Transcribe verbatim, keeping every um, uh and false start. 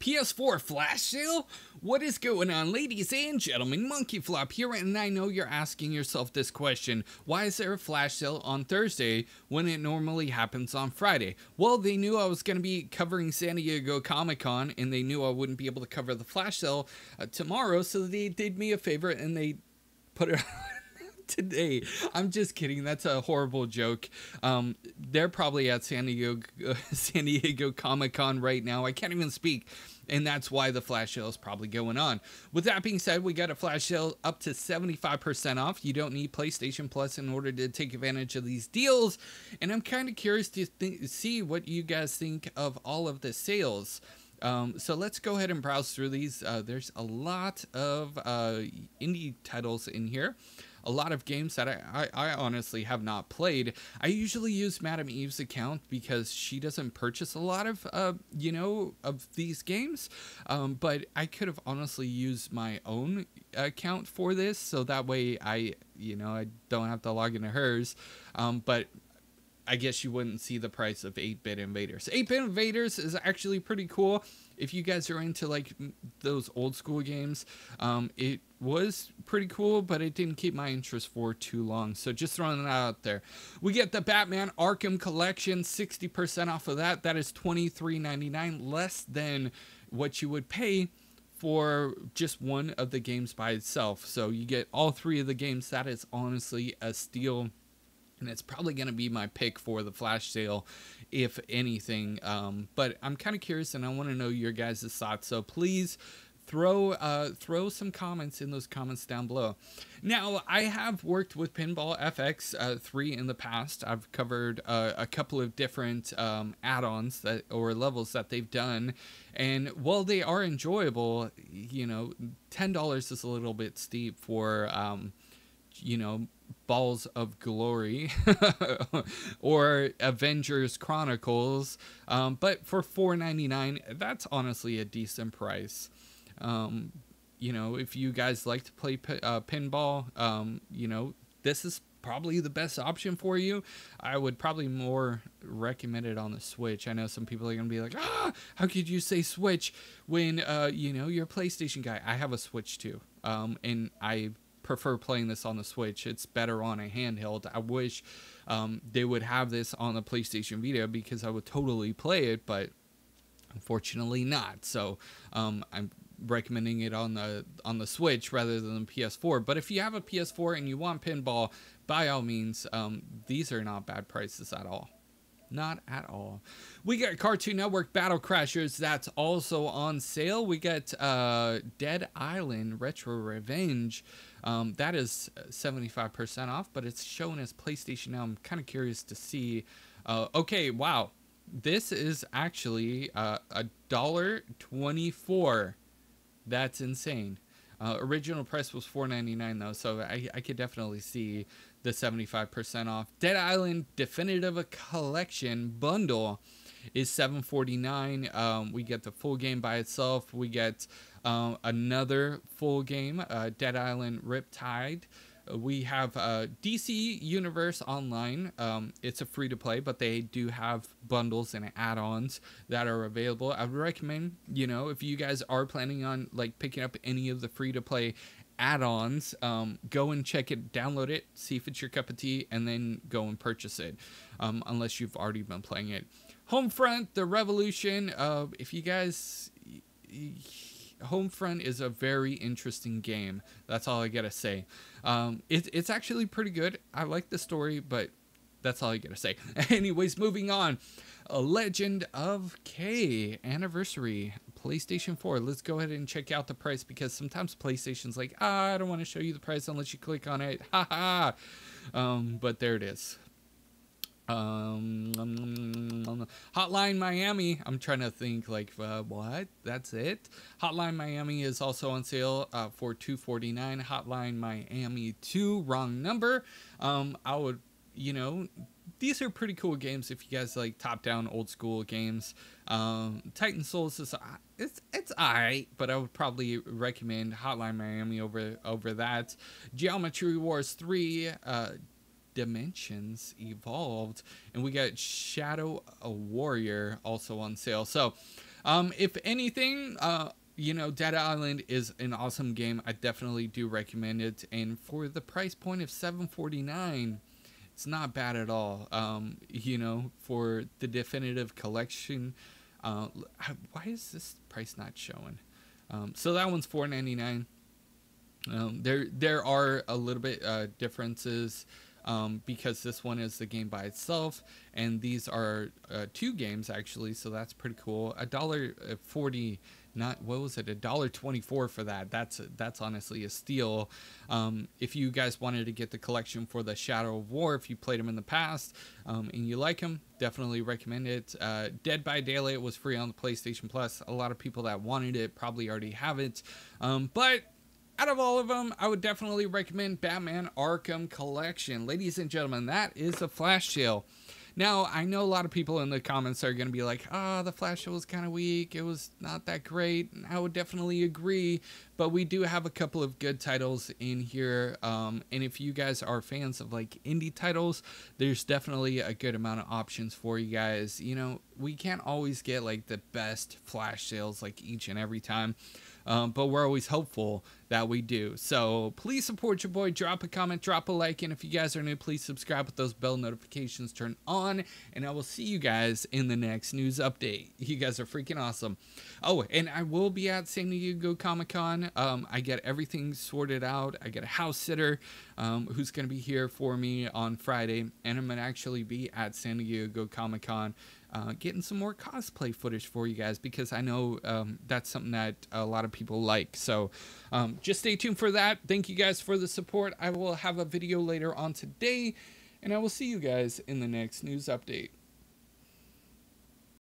P S four flash sale? What is going on, ladies and gentlemen? Monkey Flop here, and I know you're asking yourself this question. Why is there a flash sale on Thursday when it normally happens on Friday? Well, they knew I was going to be covering San Diego Comic-Con, and they knew I wouldn't be able to cover the flash sale uh, tomorrow, so they did me a favor and they put it on today. I'm just kidding. That's a horrible joke. Um, they're probably at San Diego, uh, San Diego Comic-Con right now. I can't even speak. And that's why the flash sale is probably going on. With that being said, we got a flash sale up to seventy-five percent off. You don't need PlayStation Plus in order to take advantage of these deals. And I'm kind of curious to see what you guys think of all of the sales. Um, so let's go ahead and browse through these. Uh, there's a lot of uh, indie titles in here. A lot of games that I, I, I honestly have not played. I usually use Madame Eve's account because she doesn't purchase a lot of, uh, you know, of these games. Um, but I could have honestly used my own account for this. So that way I, you know, I don't have to log into hers. Um, but I guess you wouldn't see the price of eight-Bit Invaders. eight-Bit Invaders is actually pretty cool. If you guys are into like those old school games, um, it was pretty cool, but it didn't keep my interest for too long. So just throwing that out there. We get the Batman Arkham Collection, sixty percent off of that. That is twenty-three ninety-nine, less than what you would pay for just one of the games by itself. So you get all three of the games. That is honestly a steal. And it's probably going to be my pick for the flash sale, if anything. Um, but I'm kind of curious, and I want to know your guys' thoughts. So please throw uh, throw some comments in those comments down below. Now, I have worked with Pinball F X uh, three in the past. I've covered uh, a couple of different um, add-ons that or levels that they've done. And while they are enjoyable, you know, ten dollars is a little bit steep for, um, you know, Balls of Glory or Avengers Chronicles, um, but for four ninety-nine, that's honestly a decent price. Um, you know, if you guys like to play uh, pinball, um, you know, this is probably the best option for you. I would probably more recommend it on the Switch. I know some people are gonna be like, ah, how could you say Switch when uh, you know, you're a PlayStation guy? I have a Switch too, um, and I prefer playing this on the Switch. It's better on a handheld. I wish um, they would have this on the PlayStation Vita because I would totally play it, but unfortunately not. So um, I'm recommending it on the on the Switch rather than the P S four. But if you have a P S four and you want pinball, by all means, um, these are not bad prices at all. Not at all. We got Cartoon Network Battle Crashers. That's also on sale. We got uh, Dead Island Retro Revenge. Um, that is seventy-five percent off, but it's shown as PlayStation now. I'm kind of curious to see. Uh, okay, wow. This is actually uh, a dollar twenty-four. That's insane. Uh, original price was four ninety-nine though, so I, I could definitely see the seventy-five percent off. Dead Island Definitive Collection Bundle is seven forty-nine. Um, we get the full game by itself. We get um, another full game, uh, Dead Island Riptide. We have uh, D C Universe Online. Um, it's a free-to-play, but they do have bundles and add-ons that are available. I would recommend, you know, if you guys are planning on like picking up any of the free-to-play add-ons, um, go and check it, download it, see if it's your cup of tea, and then go and purchase it, um, unless you've already been playing it. Homefront, The Revolution. Uh, if you guys... Homefront is a very interesting game. That's all I gotta say. Um, it, it's actually pretty good. I like the story, but that's all I gotta say. Anyways, moving on. A Legend of K Anniversary PlayStation four. Let's go ahead and check out the price because sometimes PlayStation's like, ah, I don't want to show you the price unless you click on it. Ha ha. Um, but there it is. Um, Hotline Miami. I'm trying to think like, uh, what? That's it. Hotline Miami is also on sale uh, for two forty-nine. Hotline Miami two, wrong number. Um, I would, you know, these are pretty cool games if you guys like top-down old school games. Um, Titan Souls is it's it's alright, but I would probably recommend Hotline Miami over over that. Geometry Wars three. Uh, Dimensions Evolved, and we got Shadow of Warrior also on sale. So Um, if anything, uh, you know, Dead Island is an awesome game. I definitely do recommend it. And for the price point of seven forty-nine, it's not bad at all. Um, you know, for the definitive collection, uh, why is this price not showing? Um, so that one's four ninety-nine. Um, there, there are a little bit uh, differences um, because this one is the game by itself, and these are uh, two games actually. So that's pretty cool. A dollar forty, not what was it? A dollar twenty-four for that. That's that's honestly a steal. Um, if you guys wanted to get the collection for the Shadow of War, if you played them in the past um, and you like them, definitely recommend it. Uh, Dead by Daylight was free on the PlayStation Plus. A lot of people that wanted it probably already have it, um, but. Out of all of them, I would definitely recommend Batman Arkham Collection. Ladies and gentlemen, that is a flash sale. Now, I know a lot of people in the comments are going to be like, ah, oh, the flash sale was kind of weak. It was not that great. And I would definitely agree. But we do have a couple of good titles in here. Um, and if you guys are fans of like indie titles, there's definitely a good amount of options for you guys. You know, we can't always get like the best flash sales like each and every time. Um, but we're always hopeful that we do. So please support your boy. Drop a comment, drop a like. And if you guys are new, please subscribe with those bell notifications turned on. And I will see you guys in the next news update. You guys are freaking awesome. Oh, and I will be at San Diego Comic-Con. Um, I get everything sorted out. I get a house sitter um, who's going to be here for me on Friday. And I'm going to actually be at San Diego Comic-Con. Uh, getting some more cosplay footage for you guys, because I know um, that's something that a lot of people like. So um, just stay tuned for that. Thank you guys for the support. I will have a video later on today, and I will see you guys in the next news update.